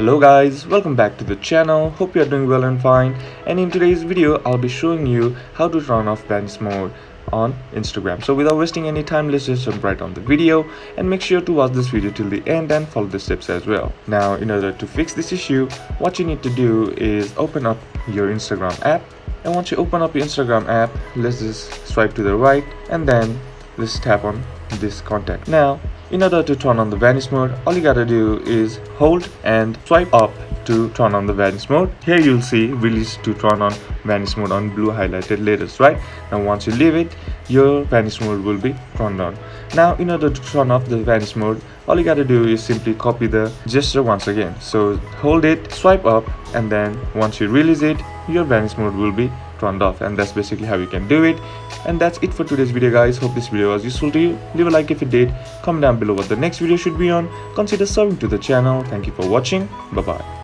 Hello guys, welcome back to the channel. Hope you are doing well and fine, and in today's video I'll be showing you how to turn off bench mode on Instagram. So without wasting any time, let's just jump right on the video, and make sure to watch this video till the end and follow the steps as well. Now, in order to fix this issue, what you need to do is open up your Instagram app, and once you open up your Instagram app, let's just swipe to the right and then let's tap on this contact. Now, in order to turn on the vanish mode, all you gotta do is hold and swipe up to turn on the vanish mode. Here you'll see release to turn on vanish mode on blue highlighted letters, right? Now once you leave it, your vanish mode will be turned on. Now in order to turn off the vanish mode, all you gotta do is simply copy the gesture once again. So hold it, swipe up, and then once you release it, your vanish mode will be turned off. And that's basically how you can do it. And that's it for today's video guys. Hope this video was useful to you. Leave a like if it did. Comment down below what the next video should be on. Consider subscribing to the channel. Thank you for watching. Bye bye.